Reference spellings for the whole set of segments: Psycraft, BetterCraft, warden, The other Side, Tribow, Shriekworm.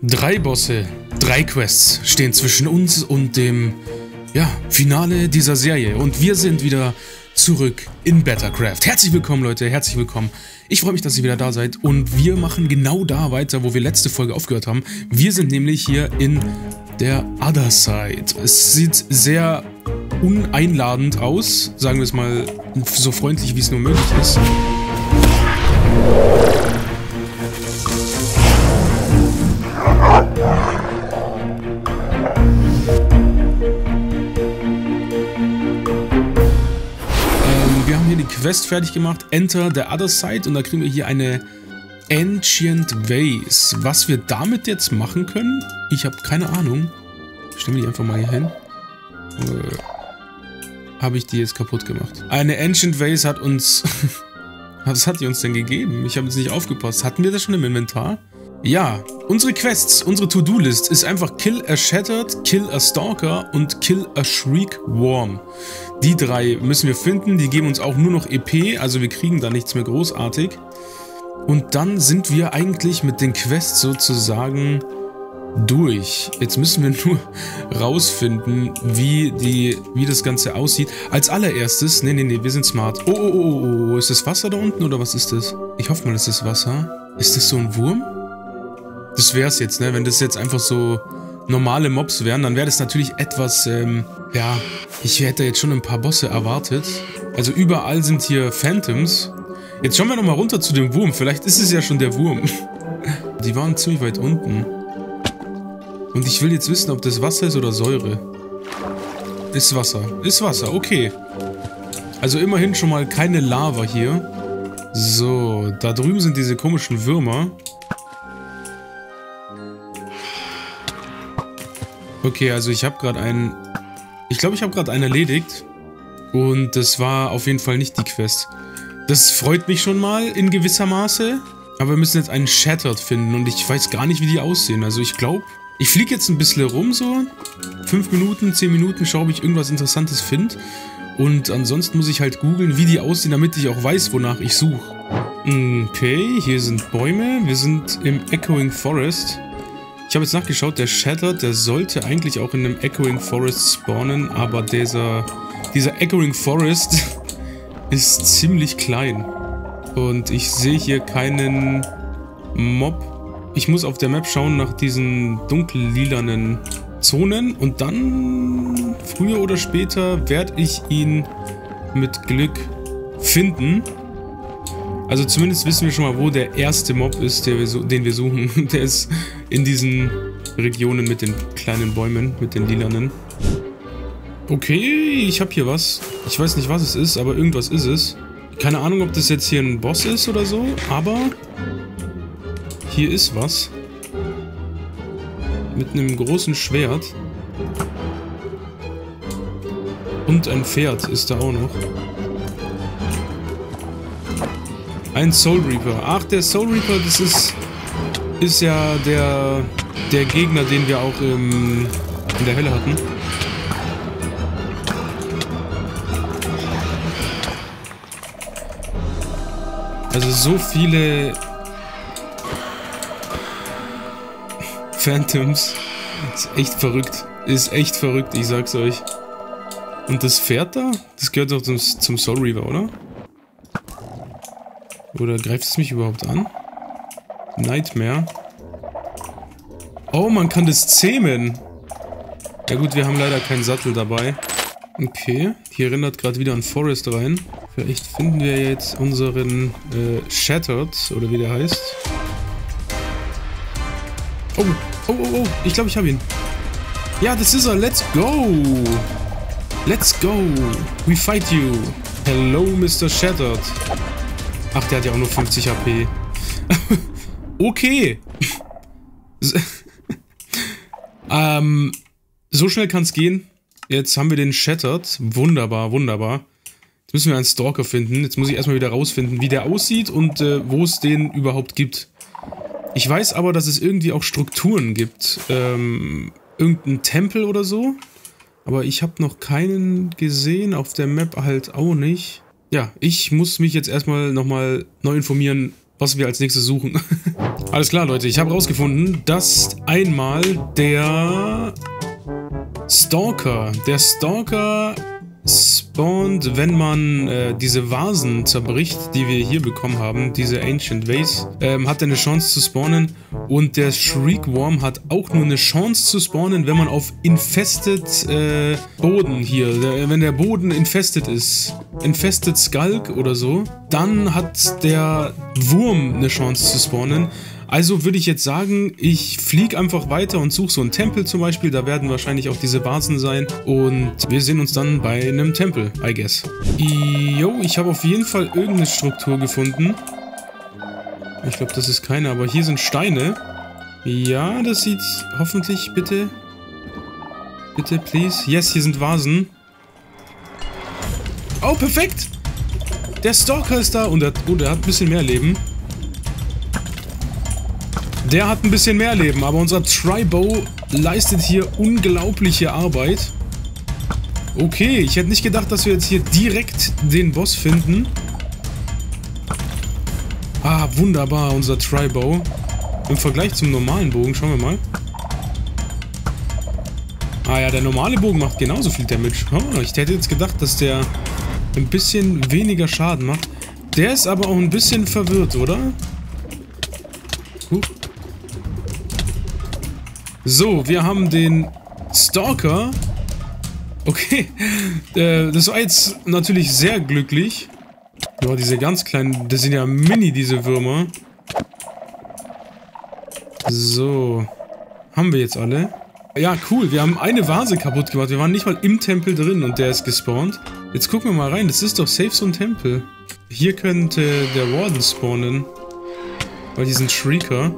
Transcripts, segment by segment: Drei Bosse, drei Quests stehen zwischen uns und dem, ja, Finale dieser Serie. Und wir sind wieder zurück in BetterCraft. Herzlich willkommen, Leute, herzlich willkommen. Ich freue mich, dass ihr wieder da seid. Und wir machen genau da weiter, wo wir letzte Folge aufgehört haben. Wir sind nämlich hier in der Other Side. Es sieht sehr uneinladend aus, sagen wir es mal so freundlich, wie es nur möglich ist. Quest fertig gemacht, Enter the Other Side, und da kriegen wir hier eine Ancient Vase. Was wir damit jetzt machen können, ich habe keine Ahnung. Stellen wir die einfach mal hier hin. Habe ich die jetzt kaputt gemacht? Eine Ancient Vase hat uns... Was hat die uns denn gegeben? Ich habe jetzt nicht aufgepasst. Hatten wir das schon im Inventar? Ja, unsere Quests, unsere To-Do-List ist einfach Kill a Shattered, Kill a Stalker und Kill a Shriek Worm. Die drei müssen wir finden, die geben uns auch nur noch EP, also wir kriegen da nichts mehr großartig. Und dann sind wir eigentlich mit den Quests sozusagen durch. Jetzt müssen wir nur rausfinden, wie das Ganze aussieht. Als allererstes, nee, wir sind smart. Oh, ist das Wasser da unten oder was ist das? Ich hoffe mal, das ist Wasser. Ist das so ein Wurm? Das wär's jetzt, ne? Wenn das jetzt einfach so normale Mobs wären, dann wäre das natürlich etwas, ja, ich hätte jetzt schon ein paar Bosse erwartet. Also überall sind hier Phantoms. Jetzt schauen wir nochmal runter zu dem Wurm. Vielleicht ist es ja schon der Wurm. Die waren ziemlich weit unten. Und ich will jetzt wissen, ob das Wasser ist oder Säure. Ist Wasser. Ist Wasser, okay. Also immerhin schon mal keine Lava hier. So, da drüben sind diese komischen Würmer. Okay, also ich habe gerade einen... Ich glaube, ich habe gerade einen erledigt. Und das war auf jeden Fall nicht die Quest. Das freut mich schon mal in gewisser Maße. Aber wir müssen jetzt einen Shattered finden. Und ich weiß gar nicht, wie die aussehen. Also ich glaube... Ich fliege jetzt ein bisschen rum so. 5 Minuten, 10 Minuten, schaue, ob ich irgendwas Interessantes finde. Und ansonsten muss ich halt googeln, wie die aussehen, damit ich auch weiß, wonach ich suche. Okay, hier sind Bäume. Wir sind im Echoing Forest. Ich habe jetzt nachgeschaut, der Shattered, der sollte eigentlich auch in einem Echoing Forest spawnen, aber dieser Echoing Forest ist ziemlich klein. Und ich sehe hier keinen Mob. Ich muss auf der Map schauen nach diesen dunkellilanen Zonen und dann, früher oder später, werde ich ihn mit Glück finden. Also zumindest wissen wir schon mal, wo der erste Mob ist, den wir suchen. Der ist in diesen Regionen mit den kleinen Bäumen, mit den lilanen. Okay, ich habe hier was. Ich weiß nicht, was es ist, aber irgendwas ist es. Keine Ahnung, ob das jetzt hier ein Boss ist oder so, aber hier ist was. Mit einem großen Schwert. Und ein Pferd ist da auch noch. Ein Soul Reaper. Ach, der Soul Reaper, das ist ja der Gegner, den wir auch in der Hölle hatten. Also so viele Phantoms. Ist echt verrückt. Ist echt verrückt, ich sag's euch. Und das Pferd da? Das gehört doch zum Soul Reaper, oder? Oder greift es mich überhaupt an? Nightmare. Oh, man kann das zähmen. Ja gut, wir haben leider keinen Sattel dabei. Okay, hier erinnert gerade wieder an Forest rein. Vielleicht finden wir jetzt unseren Shattered, oder wie der heißt. Oh, ich glaube, ich habe ihn. Ja, das ist er. Let's go. Let's go. We fight you. Hello, Mr. Shattered. Ach, der hat ja auch nur 50 HP. Okay. So schnell kann es gehen. Jetzt haben wir den Shattered. Wunderbar, wunderbar. Jetzt müssen wir einen Stalker finden. Jetzt muss ich erstmal wieder rausfinden, wie der aussieht und wo es den überhaupt gibt. Ich weiß aber, dass es irgendwie auch Strukturen gibt. Irgendein Tempel oder so. Aber ich habe noch keinen gesehen. Auf der Map halt auch nicht. Ja, ich muss mich jetzt erstmal nochmal neu informieren, was wir als nächstes suchen. Alles klar, Leute, ich habe rausgefunden, dass einmal der Stalker spawnt, wenn man diese Vasen zerbricht, die wir hier bekommen haben, diese Ancient Vase, hat er eine Chance zu spawnen. Und der Shriekworm hat auch nur eine Chance zu spawnen, wenn man auf Infested Boden hier, wenn der Boden infested ist, Infested Skulk oder so, dann hat der Wurm eine Chance zu spawnen. Also würde ich jetzt sagen, ich fliege einfach weiter und suche so einen Tempel zum Beispiel. Da werden wahrscheinlich auch diese Vasen sein. Und wir sehen uns dann bei einem Tempel, I guess. Yo, ich habe auf jeden Fall irgendeine Struktur gefunden. Ich glaube, das ist keine, aber hier sind Steine. Ja, das sieht hoffentlich, bitte. Bitte, please. Yes, hier sind Vasen. Oh, perfekt! Der Stalker ist da und der hat ein bisschen mehr Leben. Der hat ein bisschen mehr Leben, aber unser Tribow leistet hier unglaubliche Arbeit. Okay, ich hätte nicht gedacht, dass wir jetzt hier direkt den Boss finden. Ah, wunderbar, unser Tribow. Im Vergleich zum normalen Bogen, schauen wir mal. Ah ja, der normale Bogen macht genauso viel Damage. Oh, ich hätte jetzt gedacht, dass der ein bisschen weniger Schaden macht. Der ist aber auch ein bisschen verwirrt, oder? Huh. So, wir haben den Stalker. Okay, das war jetzt natürlich sehr glücklich. Ja, diese ganz kleinen, das sind ja mini, diese Würmer. So, haben wir jetzt alle. Ja, cool, wir haben eine Vase kaputt gemacht. Wir waren nicht mal im Tempel drin und der ist gespawnt. Jetzt gucken wir mal rein, das ist doch safe so ein Tempel. Hier könnte der Warden spawnen. Weil die sind Shrieker.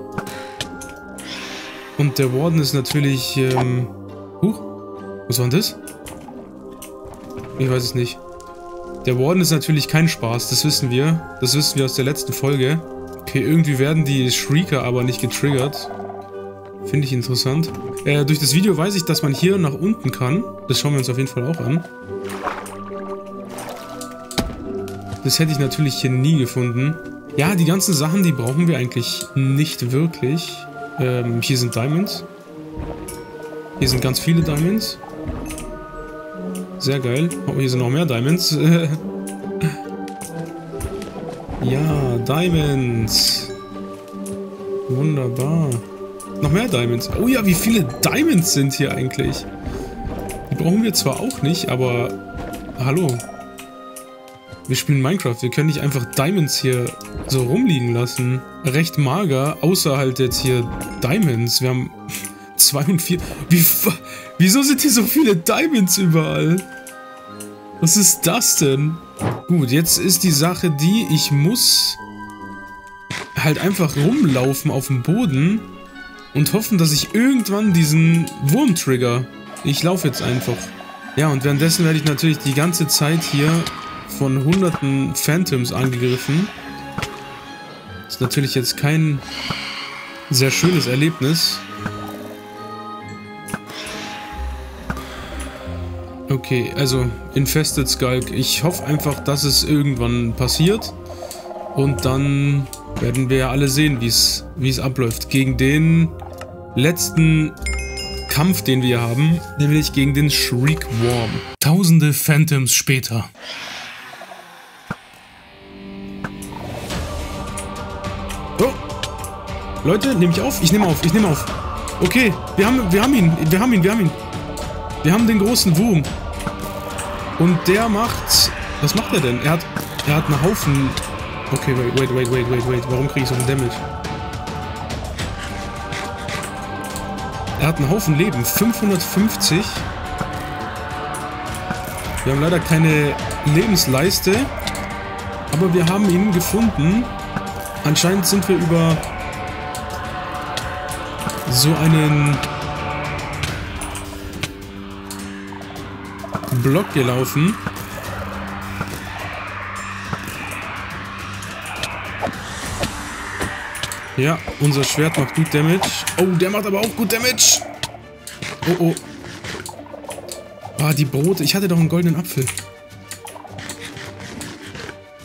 Und der Warden ist natürlich, huch, was war denn das? Ich weiß es nicht. Der Warden ist natürlich kein Spaß, das wissen wir. Das wissen wir aus der letzten Folge. Okay, irgendwie werden die Shrieker aber nicht getriggert. Finde ich interessant. Durch das Video weiß ich, dass man hier nach unten kann. Das schauen wir uns auf jeden Fall auch an. Das hätte ich natürlich hier nie gefunden. Ja, die ganzen Sachen, die brauchen wir eigentlich nicht wirklich. Hier sind Diamonds. Hier sind ganz viele Diamonds. Sehr geil. Oh, hier sind noch mehr Diamonds. Ja, Diamonds. Wunderbar. Noch mehr Diamonds. Oh ja, wie viele Diamonds sind hier eigentlich? Die brauchen wir zwar auch nicht, aber... Hallo. Wir spielen Minecraft. Wir können nicht einfach Diamonds hier so rumliegen lassen. Recht mager, außer halt jetzt hier Diamonds. Wir haben 2 und 4. Wieso sind hier so viele Diamonds überall? Was ist das denn? Gut, jetzt ist die Sache die, ich muss halt einfach rumlaufen auf dem Boden und hoffen, dass ich irgendwann diesen Wurm trigger. Ich laufe jetzt einfach. Ja, und währenddessen werde ich natürlich die ganze Zeit hier von hunderten Phantoms angegriffen. Das ist natürlich jetzt kein sehr schönes Erlebnis. Okay, also Infested Skulk. Ich hoffe einfach, dass es irgendwann passiert. Und dann werden wir ja alle sehen, wie es abläuft. Gegen den letzten Kampf, den wir haben, nämlich gegen den Shriekworm. Tausende Phantoms später. Leute, nehme ich auf? Ich nehme auf. Okay, wir haben ihn. Wir haben den großen Wurm. Und der macht... Was macht er denn? Er hat einen Haufen... Okay, wait. Warum kriege ich so viel Damage? Er hat einen Haufen Leben. 550. Wir haben leider keine Lebensleiste. Aber wir haben ihn gefunden. Anscheinend sind wir über... so einen Block gelaufen. Ja, unser Schwert macht gut Damage. Oh, der macht aber auch gut Damage. Oh, oh. Ah, die Brote. Ich hatte doch einen goldenen Apfel.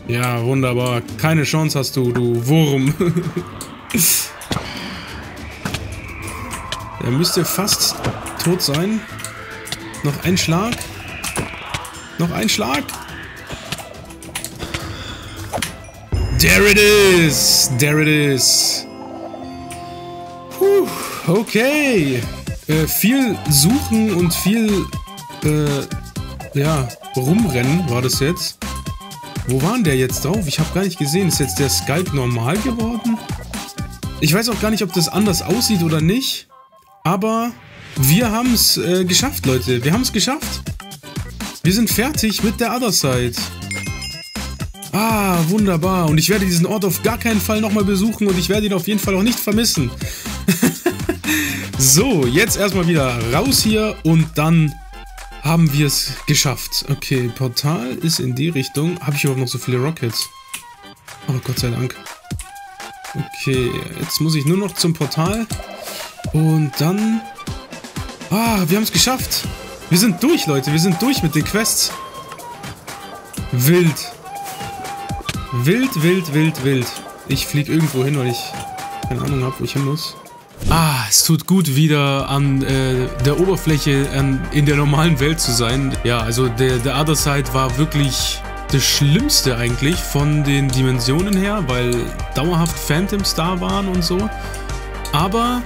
Ja, wunderbar. Keine Chance hast du, du Wurm. Der müsste fast tot sein. Noch ein Schlag. Noch ein Schlag. There it is. There it is. Puh, okay. Viel suchen und viel ja, rumrennen war das jetzt. Wo war der jetzt drauf? Ich habe gar nicht gesehen. Ist jetzt der Skype normal geworden? Ich weiß auch gar nicht, ob das anders aussieht oder nicht. Aber wir haben es geschafft, Leute. Wir haben es geschafft. Wir sind fertig mit der Other Side. Ah, wunderbar. Und ich werde diesen Ort auf gar keinen Fall nochmal besuchen. Und ich werde ihn auf jeden Fall auch nicht vermissen. So, jetzt erstmal wieder raus hier. Und dann haben wir es geschafft. Okay, Portal ist in die Richtung. Habe ich überhaupt noch so viele Rockets? Oh, Gott sei Dank. Okay, jetzt muss ich nur noch zum Portal. Und dann... Ah, wir haben es geschafft. Wir sind durch, Leute. Wir sind durch mit den Quests. Wild. Wild, wild, wild, wild. Ich fliege irgendwo hin, weil ich keine Ahnung habe, wo ich hin muss. Ah, es tut gut, wieder an der Oberfläche in der normalen Welt zu sein. Ja, also der Other Side war wirklich das Schlimmste eigentlich von den Dimensionen her, weil dauerhaft Phantoms da waren und so. Aber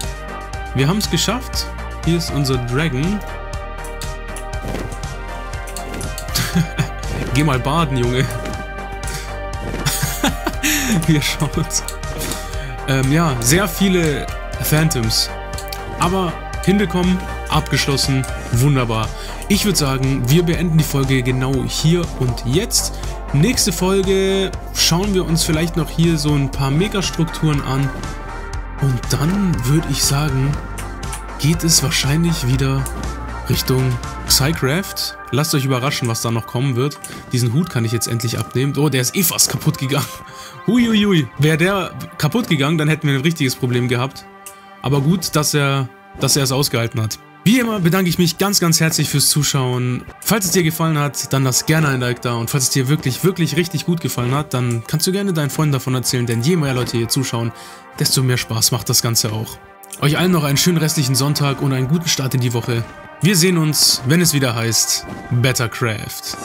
wir haben es geschafft. Hier ist unser Dragon. Geh mal baden, Junge. Wir schauen uns. Ja, sehr viele Phantoms. Aber hinbekommen, abgeschlossen, wunderbar. Ich würde sagen, wir beenden die Folge genau hier und jetzt. Nächste Folge schauen wir uns vielleicht noch hier so ein paar Megastrukturen an. Und dann würde ich sagen, geht es wahrscheinlich wieder Richtung Psycraft. Lasst euch überraschen, was da noch kommen wird. Diesen Hut kann ich jetzt endlich abnehmen. Oh, der ist eh fast kaputt gegangen. Huiuiui. Wäre der kaputt gegangen, dann hätten wir ein richtiges Problem gehabt. Aber gut, dass er es ausgehalten hat. Wie immer bedanke ich mich ganz, ganz herzlich fürs Zuschauen. Falls es dir gefallen hat, dann lass gerne ein Like da. Und falls es dir wirklich, wirklich richtig gut gefallen hat, dann kannst du gerne deinen Freunden davon erzählen. Denn je mehr Leute hier zuschauen, desto mehr Spaß macht das Ganze auch. Euch allen noch einen schönen restlichen Sonntag und einen guten Start in die Woche. Wir sehen uns, wenn es wieder heißt BetterCraft.